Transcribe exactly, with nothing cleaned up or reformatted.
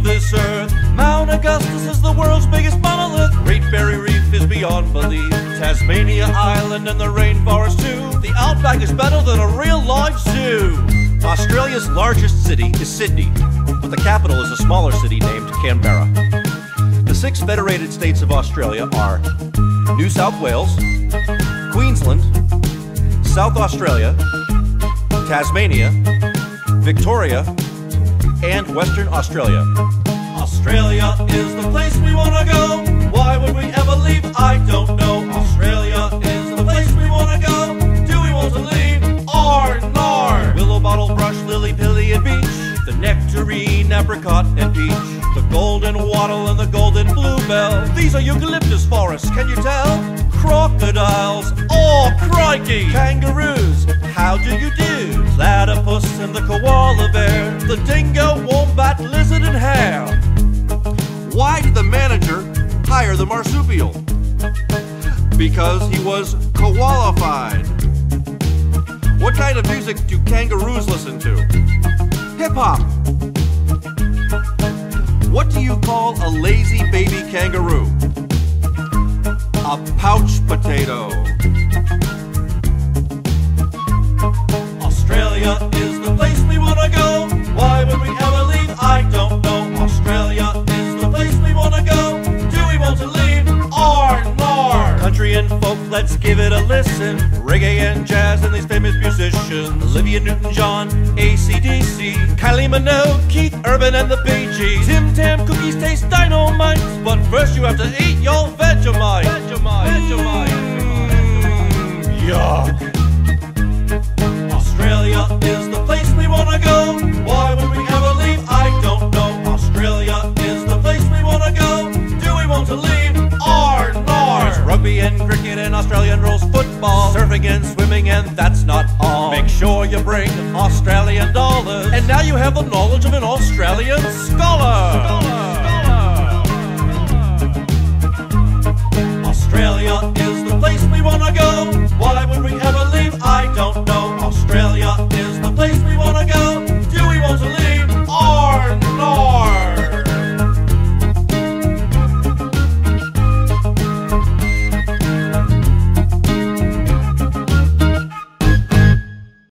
of this earth. Mount Augustus is the world's biggest monolith. Great Barrier Reef is beyond belief. Tasmania Island and the rainforest too. The Outback is better than a real life zoo. Australia's largest city is Sydney, but the capital is a smaller city named Canberra. The six federated states of Australia are New South Wales, Queensland, South Australia, Tasmania, Victoria, and Western Australia. Australia is the place we want to go. Why would we ever leave? I don't know. Australia is the place we want to go. Do we want to leave? Or nor. Willow Bottlebrush, Lily Pilly and Beach. The nectarine, apricot and peach. The golden wattle and the golden bluebell. These are eucalyptus forests, can you tell? Crocodiles, oh crikey! Kangaroos, how do you do? Platypus and the koala bear, the dingo, wombat, lizard and hare. Why did the manager hire the marsupial? Because he was qualified. What kind of music do kangaroos listen to? Hip-hop. What do you call a lazy baby kangaroo? A pouch potato. Australia is the place we want to go. Why would we ever leave? I don't know. Australia is the place we want to go. Do we want to leave? Or nor. Country and folk, let's give it a listen. Reggae and jazz and these famous musicians. Olivia Newton-John, A C D C, Kylie Minogue, Keith Urban and the Bee Gees. Tim Tam cookies taste dynamite, but first you have to eat your Vegemite. Vegemite. Vegemite. Mm, yuck. Australia is the place we want to go. Why would we ever leave? I don't know. Australia is the place we want to go. Do we want to leave? Or nor. There's rugby and cricket and Australian rules football, surfing and swimming, and that's not all. Make sure you bring Australian dollars, and now you have the knowledge of an Australian